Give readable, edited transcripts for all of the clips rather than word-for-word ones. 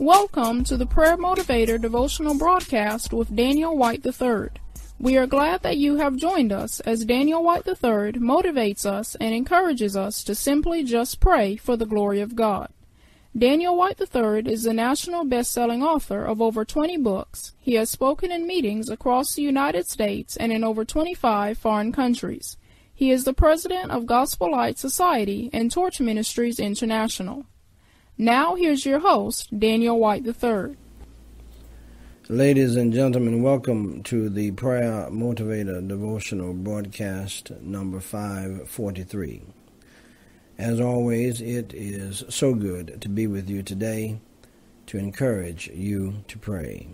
Welcome to the Prayer Motivator Devotional Broadcast with Daniel Whyte III. We are glad that you have joined us as Daniel Whyte III motivates us and encourages us to simply just pray for the glory of God. Daniel Whyte III is the national best-selling author of over 20 books. He has spoken in meetings across the United States and in over 25 foreign countries. He is the president of Gospel Light Society and Torch Ministries International. Now here's your host, Daniel Whyte III. Ladies and gentlemen, welcome to the Prayer Motivator Devotional Broadcast number 543. As always, it is so good to be with you today to encourage you to pray.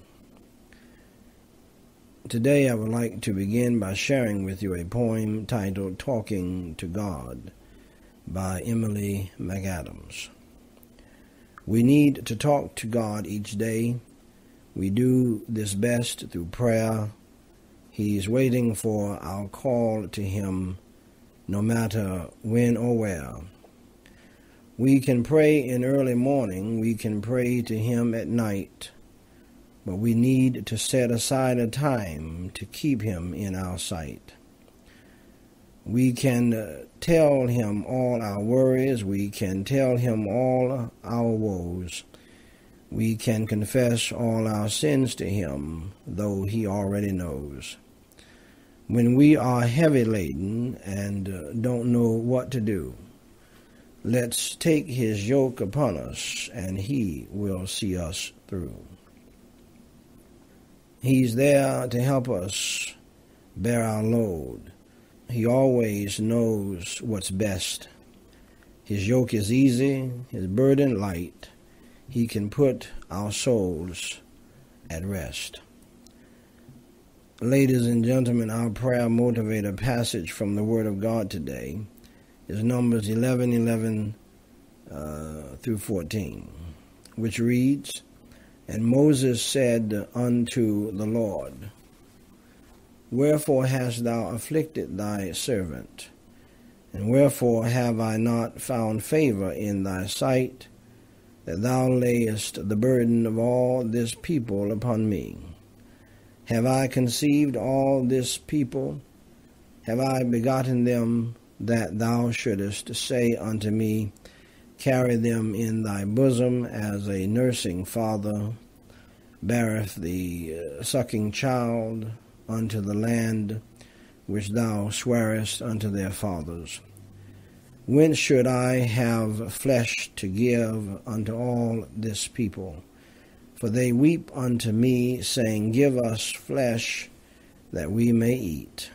Today I would like to begin by sharing with you a poem titled Talking to God by Emily McAdams. We need to talk to God each day. We do this best through prayer. He's waiting for our call to Him, no matter when or where. We can pray in early morning. We can pray to Him at night. But we need to set aside a time to keep Him in our sight. We can tell Him all our worries. We can tell Him all our woes. We can confess all our sins to Him, though He already knows. When we are heavy laden and don't know what to do, let's take His yoke upon us, and He will see us through. He's there to help us bear our load. He always knows what's best. His yoke is easy, His burden light. He can put our souls at rest. Ladies and gentlemen, our prayer motivator passage from the Word of God today is Numbers 11:11 through 14, which reads, And Moses said unto the Lord, Wherefore hast thou afflicted thy servant? And wherefore have I not found favor in thy sight, that thou layest the burden of all this people upon me? Have I conceived all this people? Have I begotten them, that thou shouldest say unto me, Carry them in thy bosom, as a nursing father beareth the sucking child unto the land which thou swarest unto their fathers? Whence should I have flesh to give unto all this people? For they weep unto me, saying, Give us flesh, that we may eat.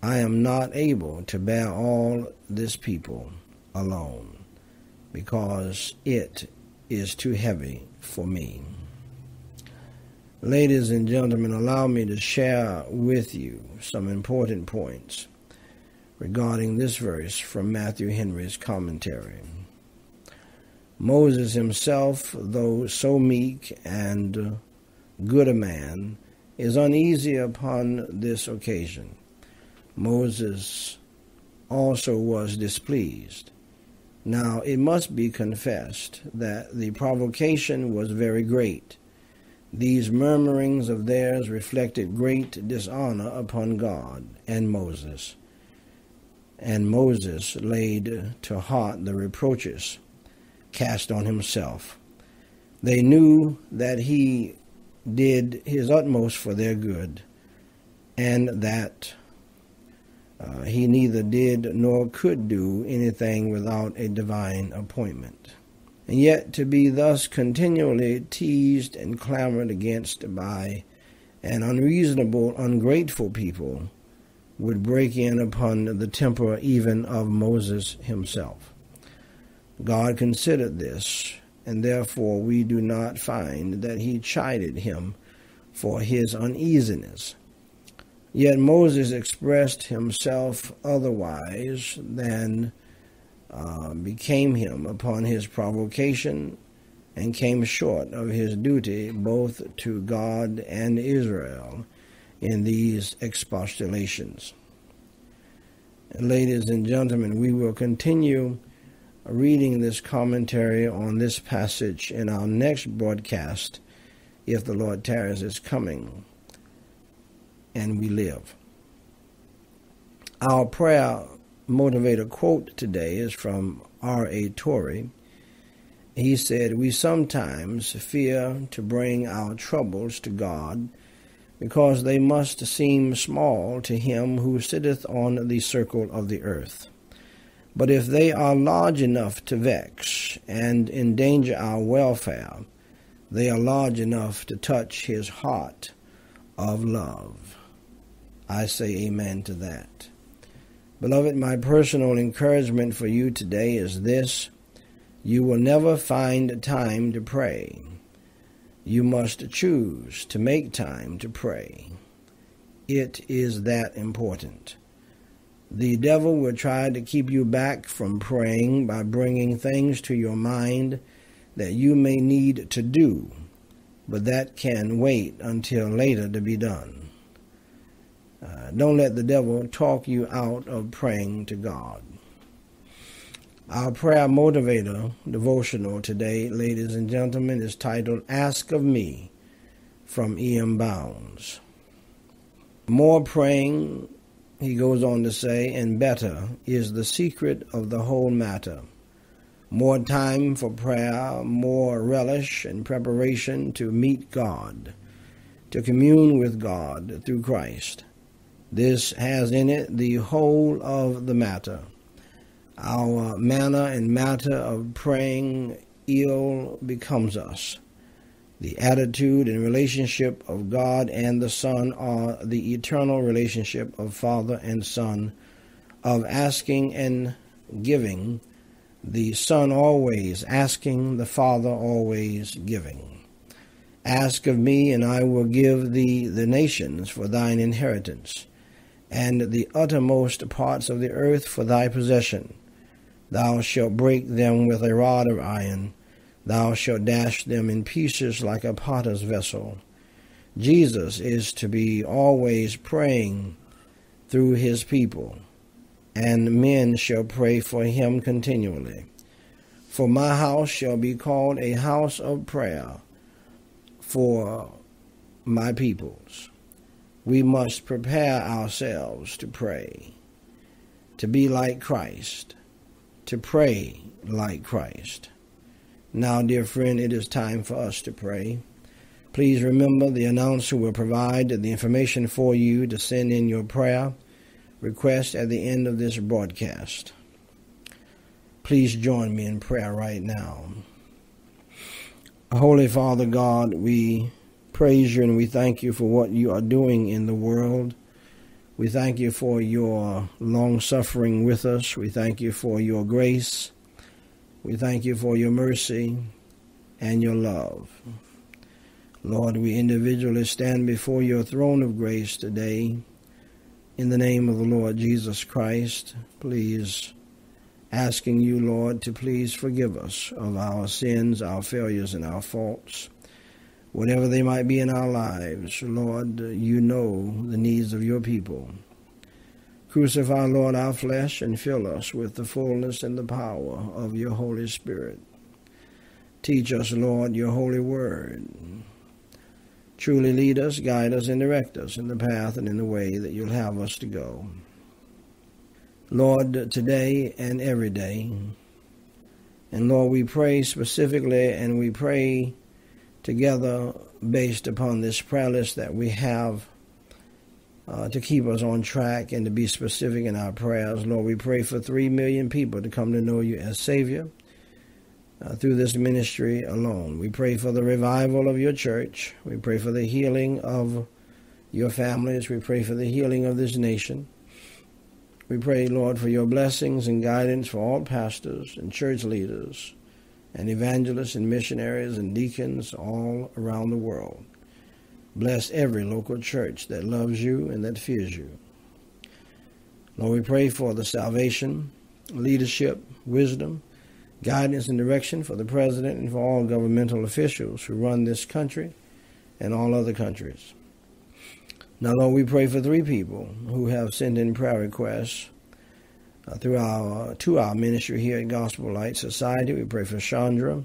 I am not able to bear all this people alone, because it is too heavy for me. Ladies and gentlemen, allow me to share with you some important points regarding this verse from Matthew Henry's commentary. Moses himself, though so meek and good a man, is uneasy upon this occasion. Moses also was displeased. Now it must be confessed that the provocation was very great. These murmurings of theirs reflected great dishonor upon God and Moses. And Moses laid to heart the reproaches cast on himself. They knew that he did his utmost for their good, and that he neither did nor could do anything without a divine appointment. And yet to be thus continually teased and clamored against by an unreasonable, ungrateful people would break in upon the temper even of Moses himself. God considered this, and therefore we do not find that He chided him for his uneasiness. Yet Moses expressed himself otherwise than became him upon his provocation, and came short of his duty both to God and Israel in these expostulations. Ladies and gentlemen, we will continue reading this commentary on this passage in our next broadcast, if the Lord tarries his coming and we live. Our prayer motivator quote today is from R.A. Torrey. He said, "We sometimes fear to bring our troubles to God because they must seem small to him who sitteth on the circle of the earth. But if they are large enough to vex and endanger our welfare, they are large enough to touch his heart of love." I say amen to that. Beloved, my personal encouragement for you today is this: you will never find time to pray. You must choose to make time to pray. It is that important. The devil will try to keep you back from praying by bringing things to your mind that you may need to do, but that can wait until later to be done. Don't let the devil talk you out of praying to God. Our prayer motivator devotional today, ladies and gentlemen, is titled "Ask of Me" from E.M. Bounds. More praying, he goes on to say, and better is the secret of the whole matter. More time for prayer, more relish and preparation to meet God, to commune with God through Christ. This has in it the whole of the matter. Our manner and matter of praying ill becomes us. The attitude and relationship of God and the Son are the eternal relationship of Father and Son, of asking and giving, the Son always asking, the Father always giving. "Ask of me, and I will give thee the nations for thine inheritance, and the uttermost parts of the earth for thy possession. Thou shalt break them with a rod of iron. Thou shalt dash them in pieces like a potter's vessel." Jesus is to be always praying through his people, and men shall pray for him continually. "For my house shall be called a house of prayer for my peoples." We must prepare ourselves to pray, to be like Christ, to pray like Christ. Now, dear friend, it is time for us to pray. Please remember the announcer will provide the information for you to send in your prayer request at the end of this broadcast. Please join me in prayer right now. Holy Father God, we praise you and we thank you for what you are doing in the world. We thank you for your long suffering with us. We thank you for your grace. We thank you for your mercy and your love. Lord, we individually stand before your throne of grace today. In the name of the Lord Jesus Christ, please, asking you, Lord, to please forgive us of our sins, our failures, and our faults. Whatever they might be in our lives, Lord, you know the needs of your people. Crucify, Lord, our flesh and fill us with the fullness and the power of your Holy Spirit. Teach us, Lord, your holy word. Truly lead us, guide us, and direct us in the path and in the way that you'll have us to go. Lord, today and every day. And Lord, we pray specifically, and we pray together based upon this prayer list that we have, to keep us on track and to be specific in our prayers. Lord, we pray for 3 million people to come to know you as Savior through this ministry alone. We pray for the revival of your church. We pray for the healing of your families. We pray for the healing of this nation. We pray, Lord, for your blessings and guidance for all pastors and church leaders and evangelists and missionaries and deacons all around the world. Bless every local church that loves you and that fears you. Lord, we pray for the salvation, leadership, wisdom, guidance, and direction for the president and for all governmental officials who run this country and all other countries. Now, Lord, we pray for 3 people who have sent in prayer requests. through our 2-hour ministry here at Gospel Light Society. We pray for Chandra.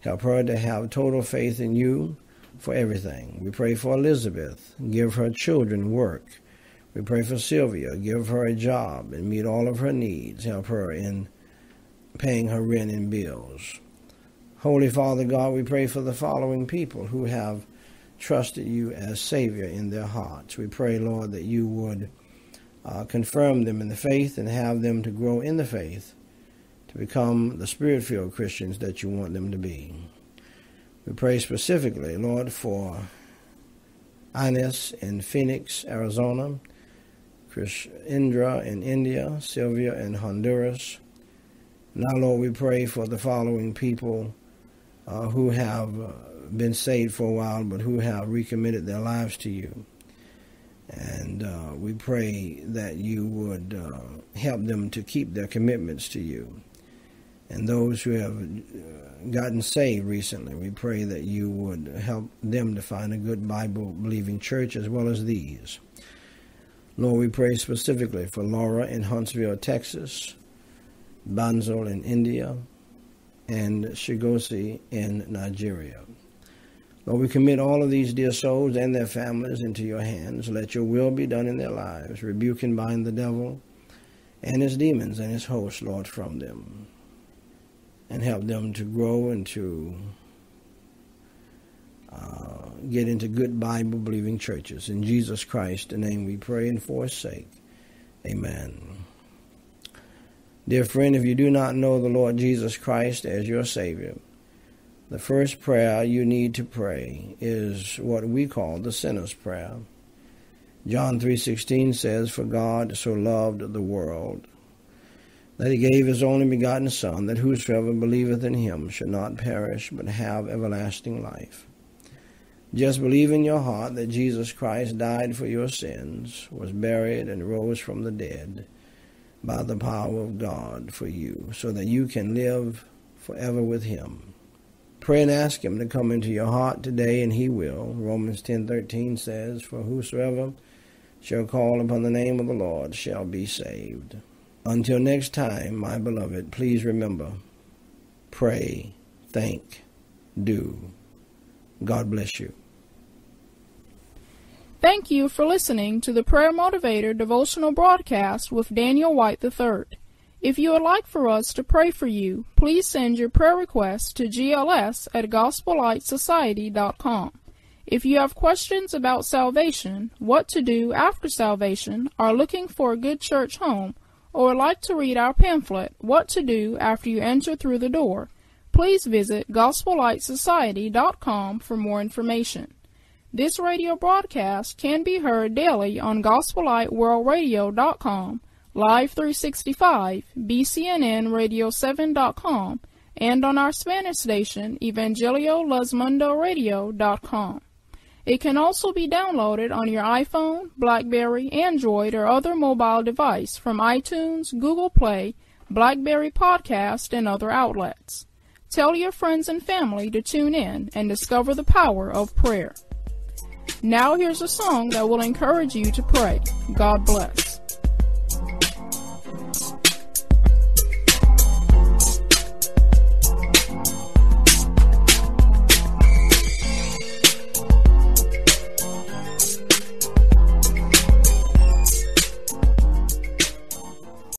Help her to have total faith in you for everything. We pray for Elizabeth. Give her children work. We pray for Sylvia. Give her a job and meet all of her needs. Help her in paying her rent and bills. Holy Father God, we pray for the following people who have trusted you as Savior in their hearts. We pray, Lord, that you would confirm them in the faith and have them to grow in the faith to become the Spirit-filled Christians that you want them to be. We pray specifically, Lord, for Ines in Phoenix, Arizona, Krishindra in India, Sylvia in Honduras. Now, Lord, we pray for the following people who have been saved for a while, but who have recommitted their lives to you. And we pray that you would help them to keep their commitments to you. And those who have gotten saved recently, we pray that you would help them to find a good Bible-believing church as well as these. Lord, we pray specifically for Laura in Huntsville, Texas, Banzol in India, and Shigosi in Nigeria. Lord, we commit all of these dear souls and their families into your hands. Let your will be done in their lives. Rebuke and bind the devil and his demons and his hosts, Lord, from them. And help them to grow and to get into good Bible-believing churches. In Jesus Christ, the name we pray and for his sake. Amen. Dear friend, if you do not know the Lord Jesus Christ as your Savior, the first prayer you need to pray is what we call the sinner's prayer. John 3:16 says, "For God so loved the world, that he gave his only begotten Son, that whosoever believeth in him should not perish, but have everlasting life." Just believe in your heart that Jesus Christ died for your sins, was buried, and rose from the dead by the power of God for you, so that you can live forever with him. Pray and ask him to come into your heart today, and he will. Romans 10:13 says, "For whosoever shall call upon the name of the Lord shall be saved." Until next time, my beloved, please remember, pray, think, do. God bless you. Thank you for listening to the Prayer Motivator devotional broadcast with Daniel Whyte III. If you would like for us to pray for you, please send your prayer request to gls@GospelLightSociety.com. If you have questions about salvation, what to do after salvation, are looking for a good church home, or would like to read our pamphlet, What to Do After You Enter Through the Door, please visit GospelLightSociety.com for more information. This radio broadcast can be heard daily on GospelLightWorldRadio.com, Live 365, BCNNRadio7.com, and on our Spanish station, EvangelioLuzMundoRadio.com. It can also be downloaded on your iPhone, BlackBerry, Android, or other mobile device from iTunes, Google Play, BlackBerry Podcast, and other outlets. Tell your friends and family to tune in and discover the power of prayer. Now here's a song that will encourage you to pray. God bless.